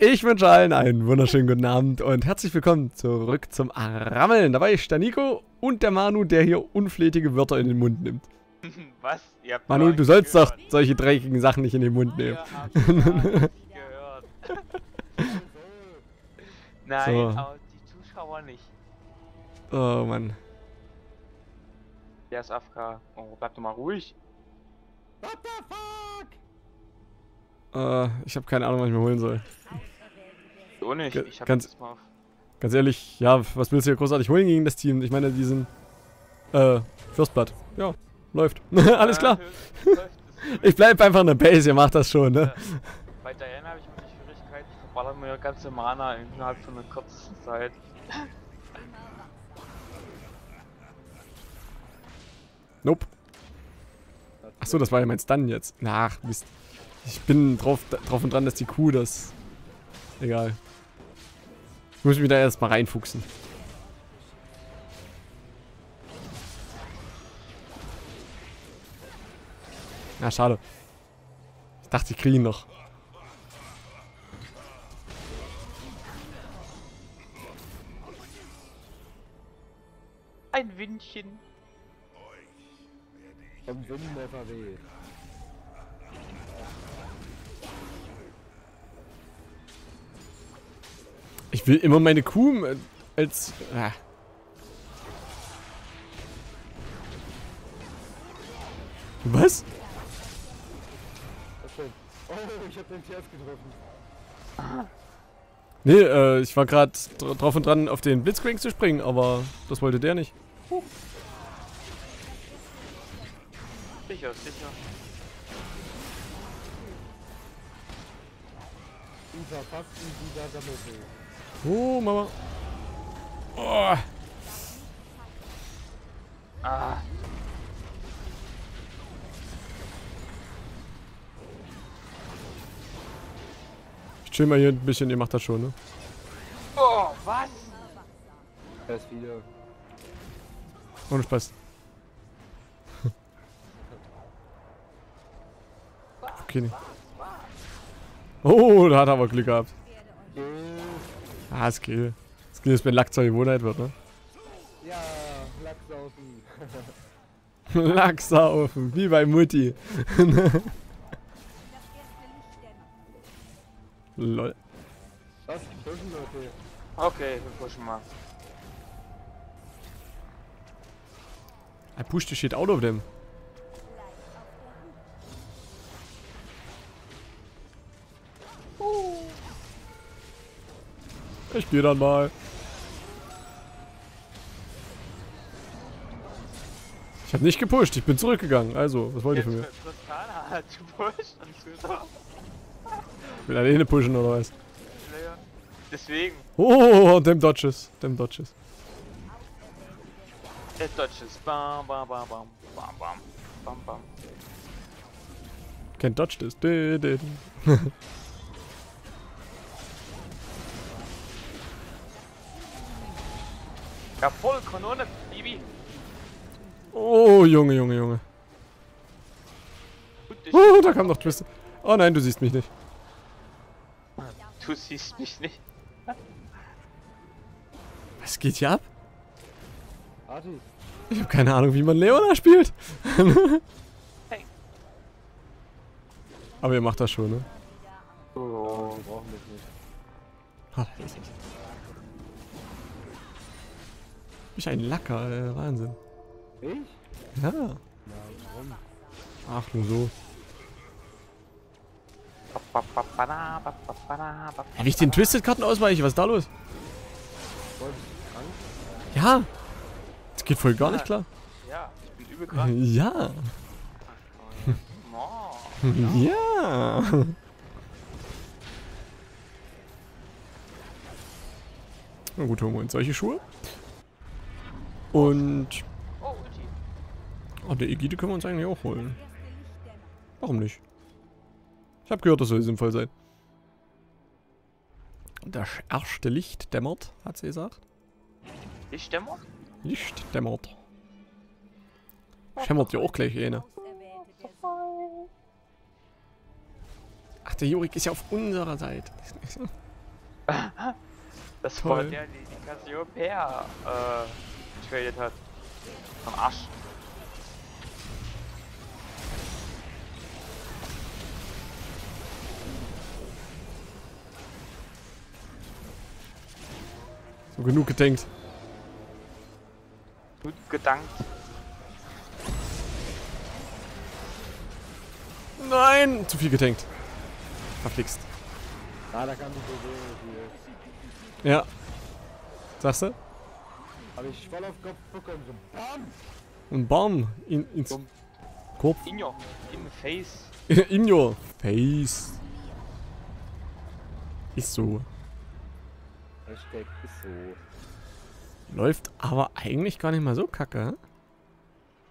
Ich wünsche allen einen wunderschönen guten Abend und herzlich willkommen zurück zum Arammeln. Dabei ist der Nico und der Manu, der hier unflätige Wörter in den Mund nimmt. Was? Ihr habt Manu, du sollst doch solche dreckigen Sachen nicht in den Mund nehmen. Ihr habt gehört. Nein, so. Aber die Zuschauer nicht. Oh Mann. Der ist AFK. Oh, bleib doch mal ruhig. What the fuck? Ich habe keine Ahnung, was ich mir holen soll. So nicht, ich hab jetzt mal auf. Ganz ehrlich, ja, was willst du hier großartig holen gegen das Team? Ich meine, diesen Fürstblatt. Ja, läuft. Alles klar. Läuft, ich bleib einfach in der Base, ihr macht das schon, ne? Bei Diana habe ich immer die Schwierigkeit, ich verballere mir ganze Mana innerhalb von einer kurzen Zeit. Nope. Achso, das war ja mein Stun jetzt. Ach, Mist. Ich bin drauf und dran, dass die Kuh das... Egal. Ich muss mich da erstmal reinfuchsen. Na, schade. Ich dachte, ich kriege ihn noch. Ein Windchen. Im Wind never weh. Ich will immer meine Kuh als... Ah. Was? Okay. Oh, ich hab den TF getroffen. Ah. Nee, ich war gerade drauf und dran, auf den Blitzcrank zu springen, aber das wollte der nicht. Sicher, sicher. Verpassten dieser Sammelfeld. Oh, Mama. Oh. Ah. Ich chill mal hier ein bisschen, ihr macht das schon, ne? Oh, was? Das wieder. Ohne Spaß. Okay, ne. Oh, da hat er aber Glück gehabt. Ah, Skill. Skill ist, wenn Lack zur Gewohnheit wird, ne? Ja, Lacksaufen. Lacksaufen, wie bei Mutti. Lol. Was? Pushen, okay. Okay, wir pushen mal. I pushed the shit out of them. Ich spiel dann mal. Ich hab nicht gepusht, ich bin zurückgegangen. Also, was wollt ihr von mir? Tristana hat gepusht und ich will alleine pushen oder was? Deswegen. Oh, dem Dodges. Dem Dodges. Der Dodges. Bam, bam, bam, bam. Bam, bam. Bam, bam. Kein Dodge ist. Ja, voll Kanone, Baby. Oh, Junge, Junge, Junge. Oh, da kam noch Twisted. Oh nein, du siehst mich nicht. Du siehst mich nicht. Was geht hier ab? Ich habe keine Ahnung, wie man Leona spielt. Aber ihr macht das schon, ne? Oh, brauchen wir nicht. Ich bin ein Lacker, Wahnsinn. Ich? Ja. Nein, warum? Ach, nur so. Ja, wie ich den Twisted-Karten ausweiche, was ist da los? Ja. Das geht voll gar nicht klar. Ja, ich bin übel krank. Ja. Ja. Na gut, holen wir uns solche Schuhe. Und... Oh, der Ägide können wir uns eigentlich auch holen. Warum nicht? Ich habe gehört, das soll sinnvoll sein. Das erste Licht dämmert, hat sie gesagt. Licht dämmert? Licht dämmert. Schämmert ja auch gleich jene. Ach, der Jurik ist ja auf unserer Seite. Das war der, die Cassiopeia getradet hat. Am Arsch. So, genug gedenkt. Gut gedankt. Nein! Zu viel getankt. Verflixt. Ah, da kann ich so sehen. Ja. Sagst du? Hab ich voll auf Kopf bekommen. So BAM! Und BAM! Ins Kopf. In your face. In your face. Ist so. Hashtag ist so. Läuft aber eigentlich gar nicht mal so kacke.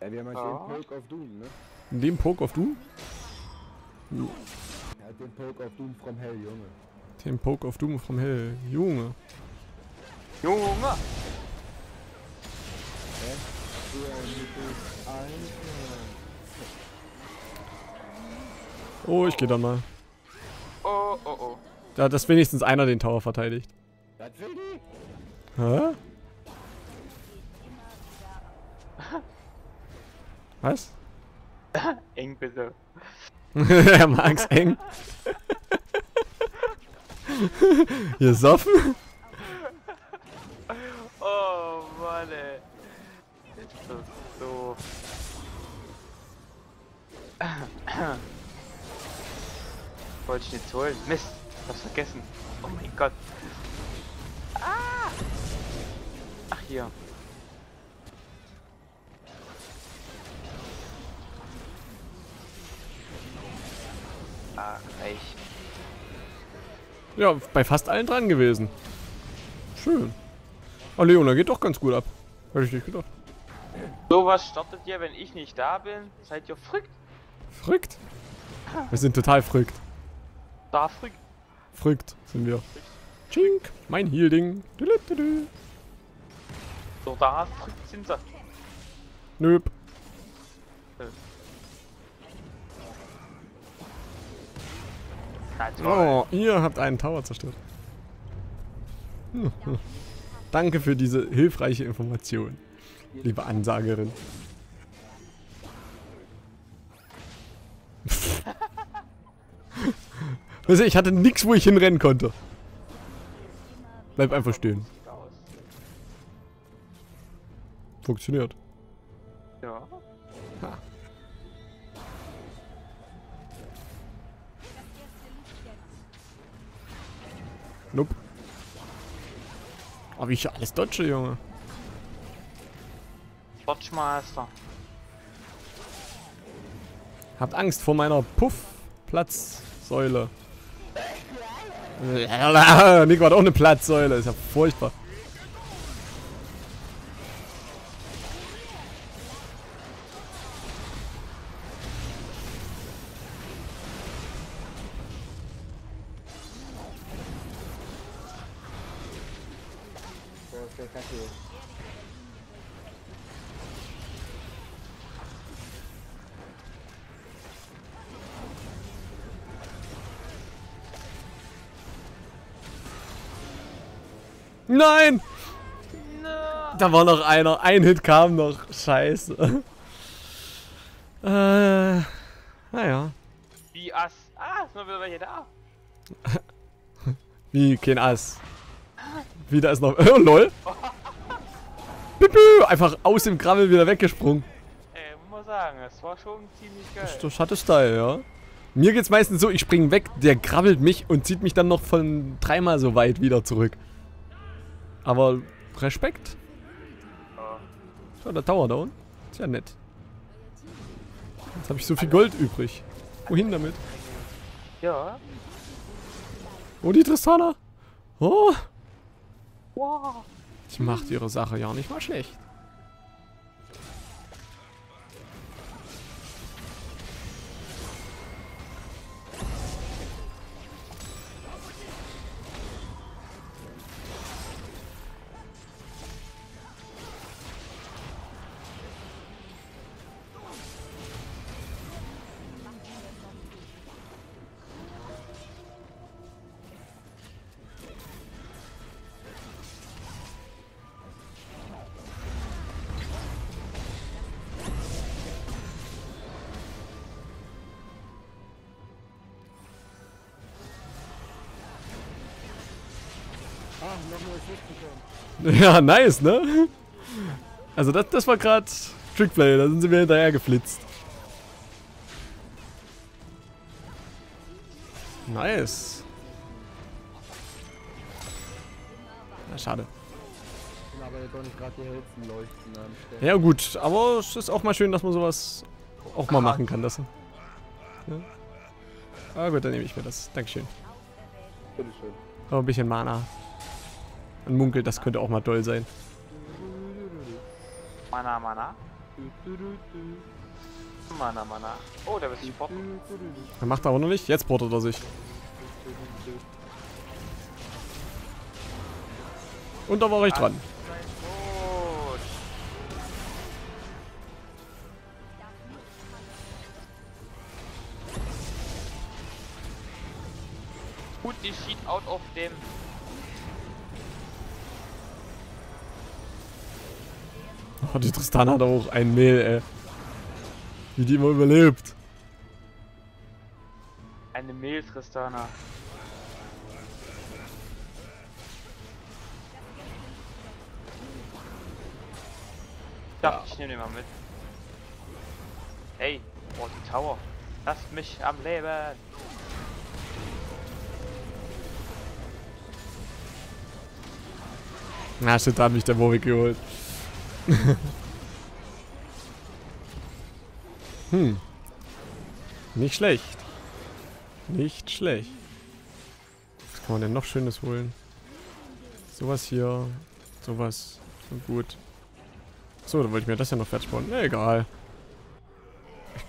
Ja, wir haben ja den Poke of Doom, ne? In dem Poke of Doom? Ja. Er hat den Poke of Doom from Hell, Junge. Den Poke of Doom from Hell, Junge. Junge! Oh, ich geh dann mal. Oh, oh, oh. Da hat das wenigstens einer den Tower verteidigt. Das will die? Hä? Was? Eng bitte. Er mag's eng. Hier ist offen. Oh Mann, ey. Ist das so. Wollte ich jetzt holen? Mist, hab's vergessen. Oh mein Gott. Ah! Ach hier. Ja, bei fast allen dran gewesen. Schön. Oh, Leona geht doch ganz gut ab. Hätte ich nicht gedacht. So was startet ihr, wenn ich nicht da bin? Seid ihr frückt? Frückt? Wir sind total frückt. Da frückt. Frückt sind wir. Chink, mein Heal-Ding. So, da frückt sind sie. Nöp. Oh, ihr habt einen Tower zerstört. Danke für diese hilfreiche Information, liebe Ansagerin. Ich hatte nichts, wo ich hinrennen konnte. Bleib einfach stehen. Funktioniert. Ja. Ha. Nope. Aber ich alles dodge, Junge. Dodge Master. Habt Angst vor meiner Puff-Platzsäule. Nico hat auch eine Platzsäule, ist ja furchtbar. Nein! No. Da war noch einer. Ein Hit kam noch. Scheiße. Naja. Wie Ass. Ah, ist noch wieder welche da. Wie kein Ass. Wieder ist noch. Oh, lol. Pipi, einfach aus dem Grabbel wieder weggesprungen. Ey, muss man sagen, das war schon ziemlich geil. Das hatte Style, ja. Mir geht's meistens so, ich spring weg, der grabbelt mich und zieht mich dann noch von dreimal so weit wieder zurück. Aber Respekt. Ja. So, der Tower down. Ist ja nett. Jetzt habe ich so viel Gold übrig. Wohin damit? Ja. Oh, die Tristana. Oh. Wow. Sie macht ihre Sache ja nicht mal schlecht. Ja, nice, ne? Also das war gerade Trickplay, da sind sie mir hinterher geflitzt. Nice. Na, schade. Aber doch nicht gerade die Hälften leuchten am Stern. Ja gut, aber es ist auch mal schön, dass man sowas auch mal machen kann. Das. Ja. Ah gut, dann nehme ich mir das. Dankeschön. Bitteschön. Oh, ein bisschen Mana. Ein Munkel, das könnte auch mal doll sein. Mana, Mana. Mana, Mana. Oh, der will sich porten. Er macht aber noch nicht. Jetzt portet er sich. Und da war ich dran. Gut, die Sheet out auf dem. Oh, die Tristana hat auch ein Mehl, ey. Wie die immer überlebt. Eine Mehl-Tristana. Ich dachte, ich nehme den mal mit. Hey, oh, die Tower. Lasst mich am Leben. Na, shit, da hat mich der Jurik geholt. Hm. Nicht schlecht. Nicht schlecht. Was kann man denn noch Schönes holen? Sowas hier. Sowas. Und gut. Achso, da wollte ich mir das ja noch fertig bauen. Na, egal.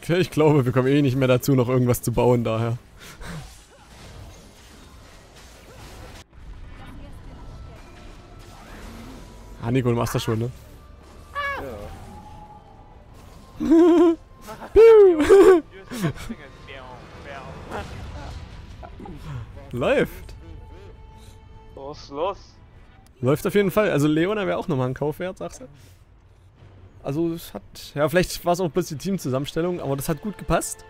Ich glaube, wir kommen eh nicht mehr dazu, noch irgendwas zu bauen, daher. Ah, Nico, du machst das schon, ne? Ja. Läuft. Los. Läuft auf jeden Fall. Also Leona wäre auch nochmal ein Kauf wert, sagst du? Also es hat... Ja, vielleicht war es auch bloß die Teamzusammenstellung, aber das hat gut gepasst.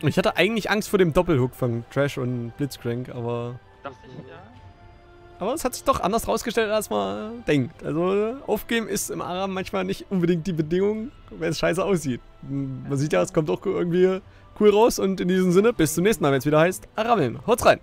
Ja. Ich hatte eigentlich Angst vor dem Doppelhook von Trash und Blitzcrank, aber... Dachte ich, ja. Aber es hat sich doch anders rausgestellt, als man denkt. Also aufgeben ist im Aram manchmal nicht unbedingt die Bedingung, wenn es scheiße aussieht. Man sieht ja, es kommt doch irgendwie cool raus und in diesem Sinne, bis zum nächsten Mal, wenn es wieder heißt Arammeln. Haut's rein!